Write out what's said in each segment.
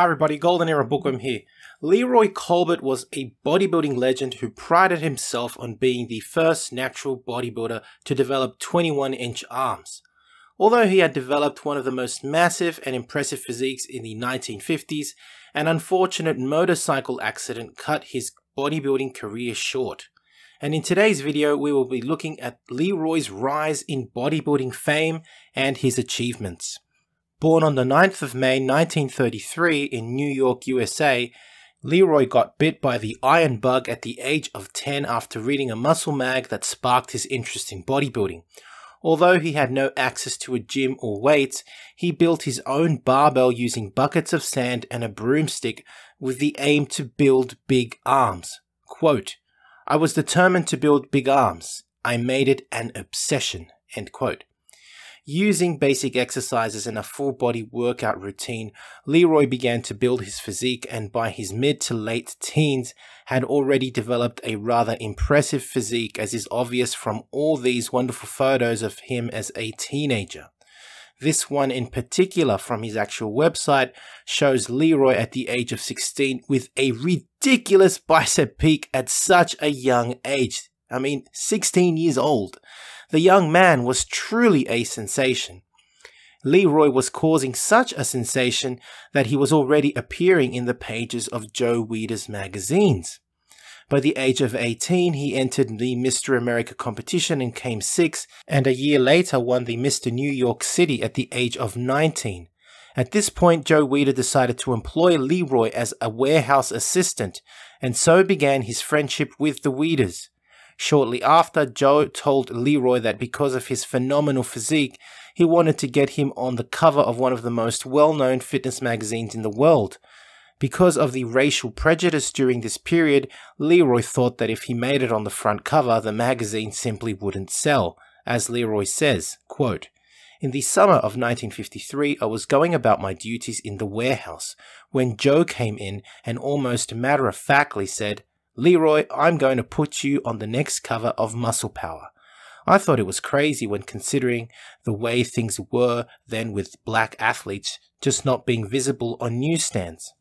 Hi everybody, Golden Era Bookworm here. Leroy Colbert was a bodybuilding legend who prided himself on being the first natural bodybuilder to develop 21-inch arms. Although he had developed one of the most massive and impressive physiques in the 1950s, an unfortunate motorcycle accident cut his bodybuilding career short. And in today's video, we will be looking at Leroy's rise in bodybuilding fame and his achievements. Born on the 9th of May 1933 in New York, USA, Leroy got bit by the iron bug at the age of 10 after reading a muscle mag that sparked his interest in bodybuilding. Although he had no access to a gym or weights, he built his own barbell using buckets of sand and a broomstick with the aim to build big arms. Quote, "I was determined to build big arms. I made it an obsession." End quote. Using basic exercises and a full-body workout routine, Leroy began to build his physique and by his mid to late teens had already developed a rather impressive physique, as is obvious from all these wonderful photos of him as a teenager. This one in particular from his actual website shows Leroy at the age of 16 with a ridiculous bicep peak at such a young age. I mean, 16 years old. The young man was truly a sensation. Leroy was causing such a sensation that he was already appearing in the pages of Joe Weider's magazines. By the age of 18, he entered the Mr. America competition and came 6th, and a year later won the Mr. New York City at the age of 19. At this point, Joe Weider decided to employ Leroy as a warehouse assistant, and so began his friendship with the Weiders. Shortly after, Joe told Leroy that because of his phenomenal physique, he wanted to get him on the cover of one of the most well-known fitness magazines in the world. Because of the racial prejudice during this period, Leroy thought that if he made it on the front cover, the magazine simply wouldn't sell. As Leroy says, quote, "In the summer of 1953, I was going about my duties in the warehouse when Joe came in and almost matter-of-factly said, 'Leroy, I'm going to put you on the next cover of Muscle Power.' I thought it was crazy when considering the way things were then with black athletes just not being visible on newsstands.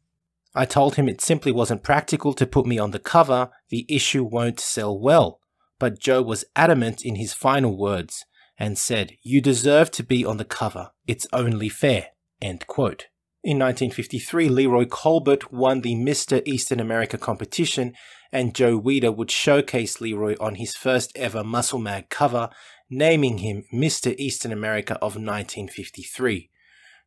I told him it simply wasn't practical to put me on the cover, the issue won't sell well. But Joe was adamant in his final words and said, 'You deserve to be on the cover, it's only fair.'" End quote. In 1953, Leroy Colbert won the Mr. Eastern America competition, and Joe Weider would showcase Leroy on his first ever Muscle Mag cover, naming him Mr. Eastern America of 1953.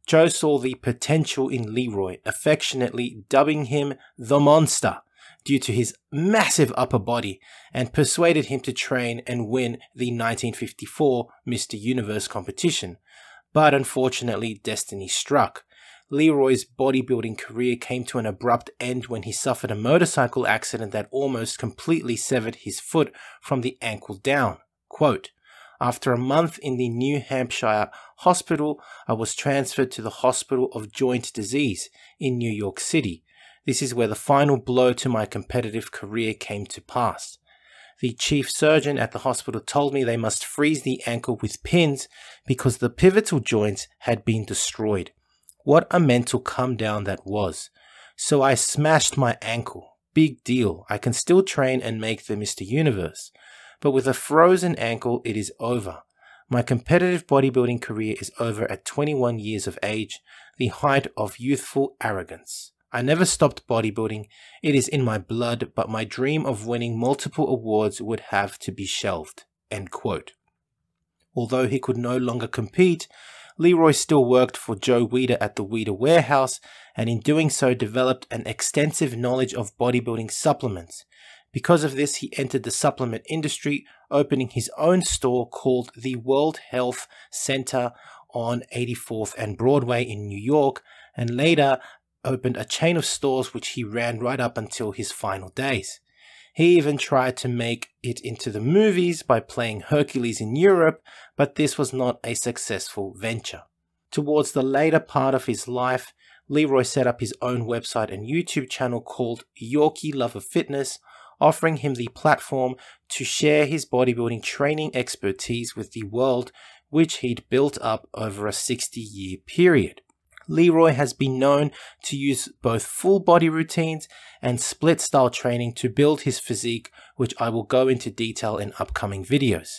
Joe saw the potential in Leroy, affectionately dubbing him the Monster due to his massive upper body, and persuaded him to train and win the 1954 Mr. Universe competition. But unfortunately, destiny struck. Leroy's bodybuilding career came to an abrupt end when he suffered a motorcycle accident that almost completely severed his foot from the ankle down. Quote, "After a month in the New Hampshire hospital, I was transferred to the Hospital of Joint Disease in New York City. This is where the final blow to my competitive career came to pass. The chief surgeon at the hospital told me they must freeze the ankle with pins because the pivotal joints had been destroyed. What a mental come down that was. So I smashed my ankle. Big deal. I can still train and make the Mr. Universe. But with a frozen ankle, it is over. My competitive bodybuilding career is over at 21 years of age, the height of youthful arrogance. I never stopped bodybuilding. It is in my blood, but my dream of winning multiple awards would have to be shelved." End quote. Although he could no longer compete, Leroy still worked for Joe Weider at the Weider warehouse, and in doing so developed an extensive knowledge of bodybuilding supplements. Because of this, he entered the supplement industry, opening his own store called the World Health Center on 84th and Broadway in New York, and later opened a chain of stores which he ran right up until his final days. He even tried to make it into the movies by playing Hercules in Europe, but this was not a successful venture. Towards the later part of his life, Leroy set up his own website and YouTube channel called Yorkie Love of Fitness, offering him the platform to share his bodybuilding training expertise with the world, which he'd built up over a 60-year period. Leroy has been known to use both full body routines and split style training to build his physique, which I will go into detail in upcoming videos.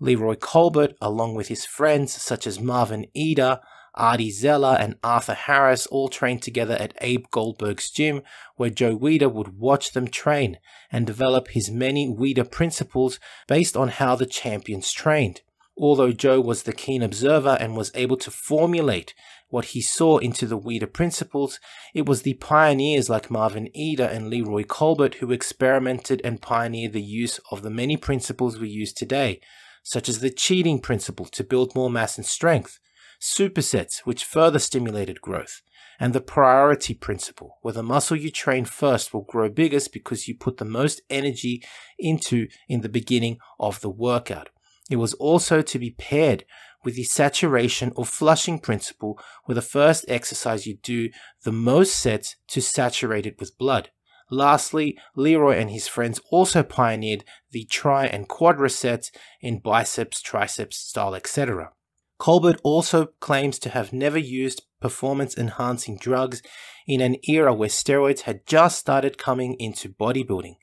Leroy Colbert, along with his friends such as Marvin Eder, Artie Zeller and Arthur Harris, all trained together at Abe Goldberg's gym, where Joe Weider would watch them train and develop his many Weider principles based on how the champions trained. Although Joe was the keen observer and was able to formulate what he saw into the Weider principles, it was the pioneers like Marvin Eder and Leroy Colbert who experimented and pioneered the use of the many principles we use today, such as the cheating principle to build more mass and strength, supersets, which further stimulated growth, and the priority principle, where the muscle you train first will grow biggest because you put the most energy into in the beginning of the workout. It was also to be paired with the saturation or flushing principle, where the first exercise you do the most sets to saturate it with blood. Lastly, Leroy and his friends also pioneered the tri and quadrisets in biceps, triceps style, etc. Colbert also claims to have never used performance-enhancing drugs in an era where steroids had just started coming into bodybuilding.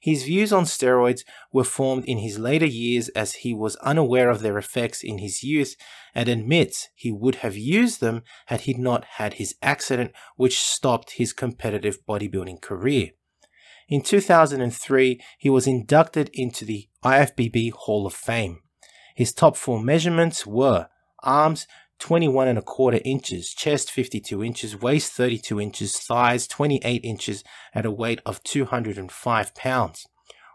His views on steroids were formed in his later years as he was unaware of their effects in his youth, and admits he would have used them had he not had his accident, which stopped his competitive bodybuilding career. In 2003, he was inducted into the IFBB Hall of Fame. His top four measurements were arms 21¼ inches, chest 52 inches, waist 32 inches, thighs 28 inches at a weight of 205 pounds.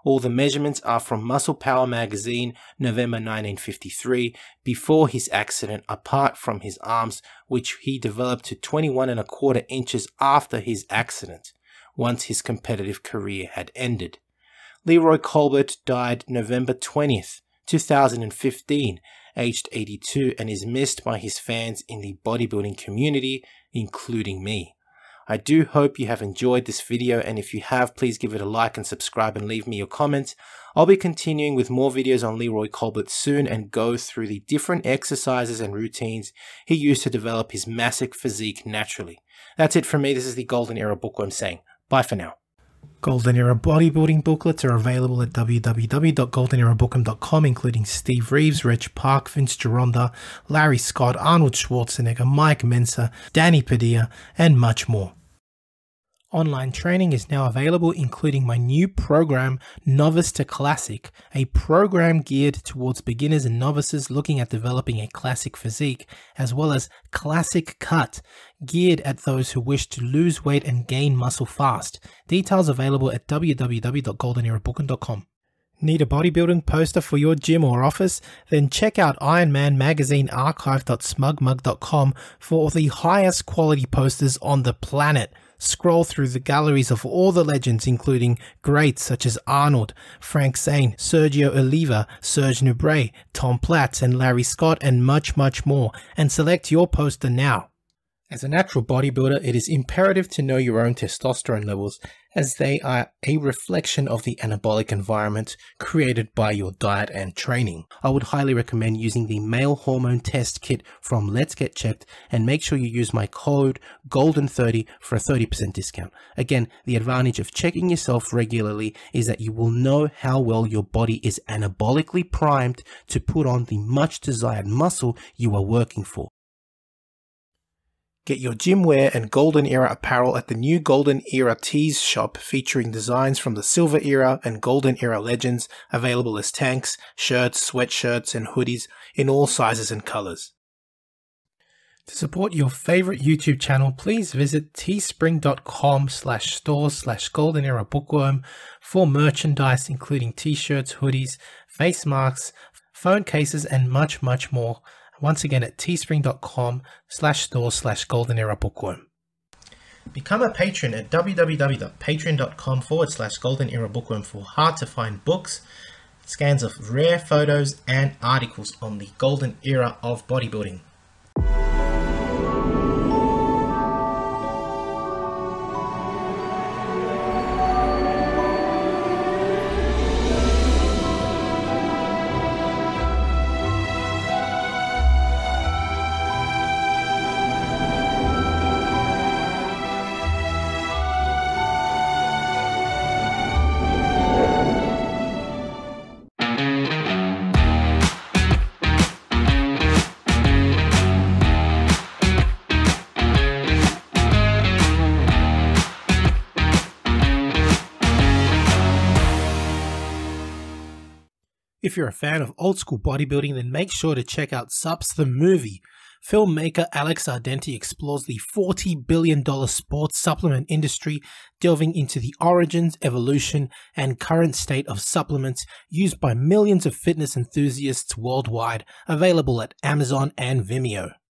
All the measurements are from Muscle Power magazine, November 1953, before his accident, apart from his arms, which he developed to 21¼ inches after his accident, once his competitive career had ended. Leroy Colbert died November 20th, 2015, aged 82, and is missed by his fans in the bodybuilding community, including me. I do hope you have enjoyed this video, and if you have, please give it a like and subscribe and leave me your comments. I'll be continuing with more videos on Leroy Colbert soon and go through the different exercises and routines he used to develop his massive physique naturally. That's it from me. This is the Golden Era Bookworm saying bye for now. Golden Era Bodybuilding booklets are available at www.goldenerabookworm.com, including Steve Reeves, Reg Park, Vince Gironda, Larry Scott, Arnold Schwarzenegger, Mike Mentzer, Danny Padilla, and much more. Online training is now available, including my new program, Novice to Classic, a program geared towards beginners and novices looking at developing a classic physique, as well as Classic Cut, geared at those who wish to lose weight and gain muscle fast. Details available at www.goldenerabookworm.com. Need a bodybuilding poster for your gym or office? Then check out IronmanMagazineArchive.smugmug.com for the highest quality posters on the planet. Scroll through the galleries of all the legends, including greats such as Arnold, Frank Zane, Sergio Oliva, Serge Nubret, Tom Platz, and Larry Scott, and much, much more, and select your poster now. As a natural bodybuilder, it is imperative to know your own testosterone levels, as they are a reflection of the anabolic environment created by your diet and training. I would highly recommend using the male hormone test kit from Let's Get Checked, and make sure you use my code GOLDEN30 for a 30% discount. Again, the advantage of checking yourself regularly is that you will know how well your body is anabolically primed to put on the much desired muscle you are working for. Get your gym wear and Golden Era apparel at the new Golden Era Tees shop, featuring designs from the Silver Era and Golden Era legends, available as tanks, shirts, sweatshirts, and hoodies in all sizes and colors. To support your favorite YouTube channel, please visit teespring.com/stores/goldenerabookworm for merchandise including t-shirts, hoodies, face masks, phone cases, and much, much more. Once again at teespring.com/store/goldenerabookworm. Become a patron at www.patreon.com/goldenerabookworm for hard to find books, scans of rare photos and articles on the Golden Era of bodybuilding. If you're a fan of old school bodybuilding, then make sure to check out Supps: The Movie. Filmmaker Alex Ardenti explores the $40 billion sports supplement industry, delving into the origins, evolution, and current state of supplements used by millions of fitness enthusiasts worldwide, available at Amazon and Vimeo.